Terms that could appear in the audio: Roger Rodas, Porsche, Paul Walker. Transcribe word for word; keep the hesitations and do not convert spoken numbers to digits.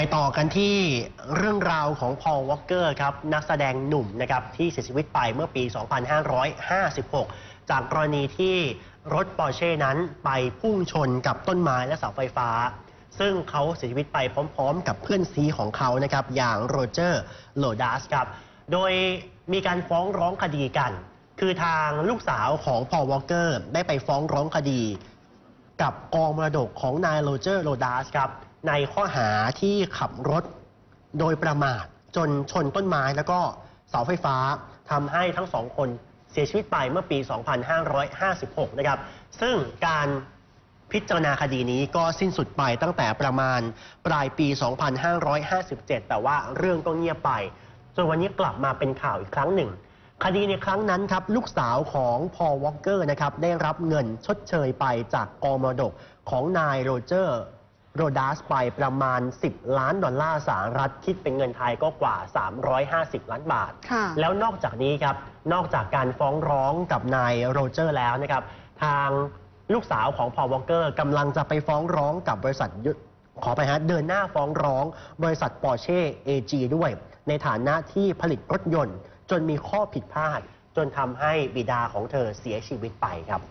ไปต่อกันที่เรื่องราวของ Paul Walker ครับนักแสดงหนุ่มนะครับที่เสียชีวิตไปเมื่อปี สองพันห้าร้อยห้าสิบหก จากกรณีที่รถปอร์เช่นั้นไปพุ่งชนกับต้นไม้และเสาไฟฟ้าซึ่งเขาเสียชีวิตไปพร้อมๆกับเพื่อนซีของเขานะครับอย่างโรเจอร์โลดัสครับโดยมีการฟ้องร้องคดีกันคือทางลูกสาวของ Paul Walker ได้ไปฟ้องร้องคดีกับกองมรดกของนายโรเจอร์โลดัสครับในข้อหาที่ขับรถโดยประมาทจนชนต้นไม้แล้วก็เสาไฟฟ้าทำให้ทั้งสองคนเสียชีวิตไปเมื่อปี สองพันห้าร้อยห้าสิบหก นะครับซึ่งการพิจารณาคดีนี้ก็สิ้นสุดไปตั้งแต่ประมาณปลายปี สองพันห้าร้อยห้าสิบเจ็ด แต่ว่าเรื่องก็เงียบไปจนวันนี้กลับมาเป็นข่าวอีกครั้งหนึ่งคดีในครั้งนั้นครับลูกสาวของ Paul Walker นะครับได้รับเงินชดเชยไปจากกองมรดกของนายโรเจอร์โรดัสไปประมาณสิบล้านดอลลาร์สหรัฐคิดเป็นเงินไทยก็กว่าสามร้อยห้าสิบล้านบาทแล้วนอกจากนี้ครับนอกจากการฟ้องร้องกับนายโรเจอร์แล้วนะครับทางลูกสาวของ Paul Walker กำลังจะไปฟ้องร้องกับบริษัทขอไปฮะเดินหน้าฟ้องร้องบริษัท Porsche เอ จี ด้วยในฐานะที่ผลิตรถยนต์จนมีข้อผิดพลาดจนทำให้บิดาของเธอเสียชีวิตไปครับ